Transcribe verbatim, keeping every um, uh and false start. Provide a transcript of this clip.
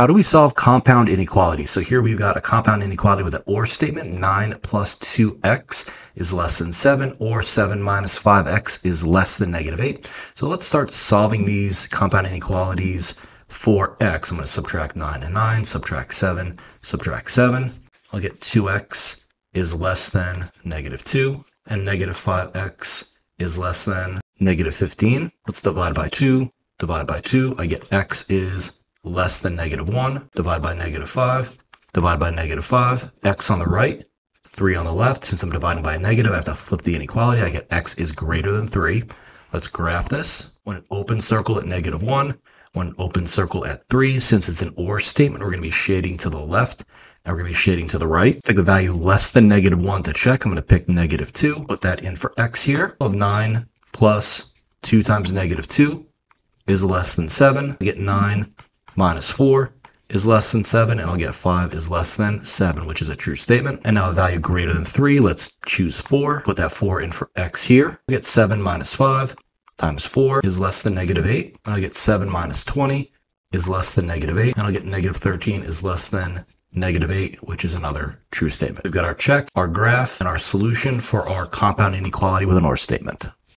How do we solve compound inequality? So here we've got a compound inequality with an or statement. nine plus two x is less than seven, or seven minus five x is less than negative eight. So let's start solving these compound inequalities for x. I'm going to subtract nine and nine, subtract seven, subtract seven. I'll get two x is less than negative two, and negative five x is less than negative fifteen. Let's divide by two, divide by two. I get x is less than negative one, divide by negative five, divide by negative five, x on the right, three on the left. Since I'm dividing by a negative, I have to flip the inequality. I get x is greater than three. Let's graph this. When an open circle at negative one, when an open circle at three, since it's an or statement, we're going to be shading to the left, and we're going to be shading to the right. Pick the value less than negative one to check. I'm going to pick negative two, put that in for x here. Of nine plus two times negative two is less than seven. I get nine minus four is less than seven, and I'll get five is less than seven, which is a true statement. And now a value greater than three, let's choose four, put that four in for x here. I get seven minus five times four is less than negative eight. I get seven minus twenty is less than negative eight, and I'll get negative thirteen is less than negative eight, which is another true statement. We've got our check, our graph, and our solution for our compound inequality with an or statement.